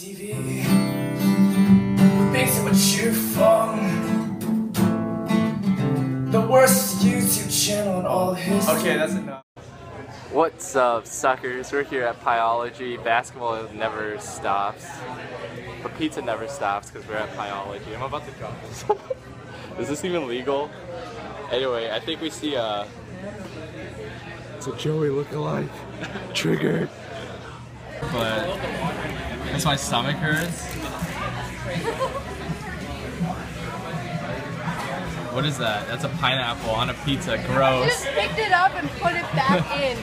TV makes it what you fun. The worst YouTube channel in all history. Okay, that's enough. What's up, suckers? We're here at Pieology. Basketball never stops, but pizza never stops because we're at Pieology. I'm about to drop this. Is this even legal? Anyway, I think we see it's a Joey look-alike. Triggered. But that's why stomach hurts. What is that? That's a pineapple on a pizza. Gross. I just picked it up and put it back in.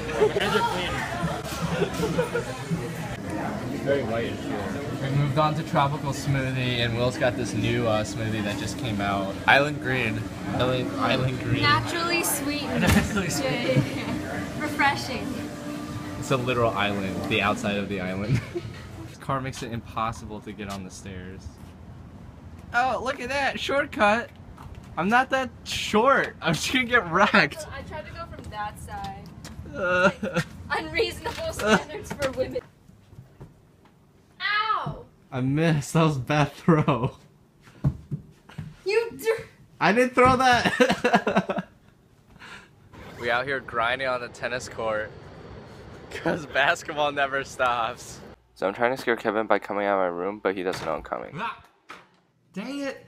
It's very white in here. We moved on to Tropical Smoothie, and Will's got this new smoothie that just came out. Island Green. Island Green. Naturally sweet. Naturally sweet. Yeah. Refreshing. It's a literal island, the outside of the island. This car makes it impossible to get on the stairs. Oh, look at that, shortcut! I'm not that short, I'm just gonna get wrecked. So I tried to go from that side. Like, unreasonable standards for women. Ow! I missed, that was a bad throw. I didn't throw that! We out here grinding on the tennis court. Because basketball never stops. So I'm trying to scare Kevin by coming out of my room, but he doesn't know I'm coming. Dang it!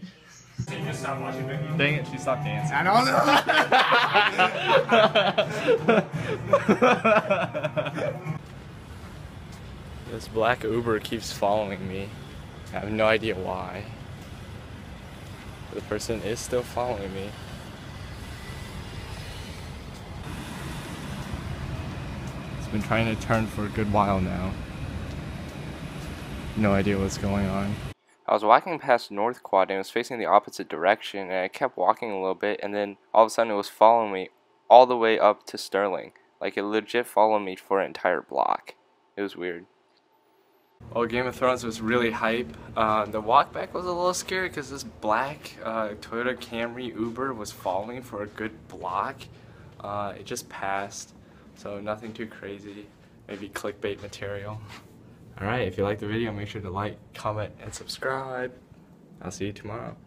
Did you just stop watching videos? Dang it, she stopped dancing. I don't know! This black Uber keeps following me. I have no idea why. The person is still following me. Been trying to turn for a good while now. No idea what's going on. I was walking past North Quad and it was facing the opposite direction, and I kept walking a little bit, and then all of a sudden it was following me all the way up to Sterling. Like, it legit followed me for an entire block. It was weird. Well, Game of Thrones was really hype. The walk back was a little scary because this black Toyota Camry Uber was following for a good block. It just passed. So nothing too crazy, maybe clickbait material. Alright, if you liked the video, make sure to like, comment, and subscribe. I'll see you tomorrow.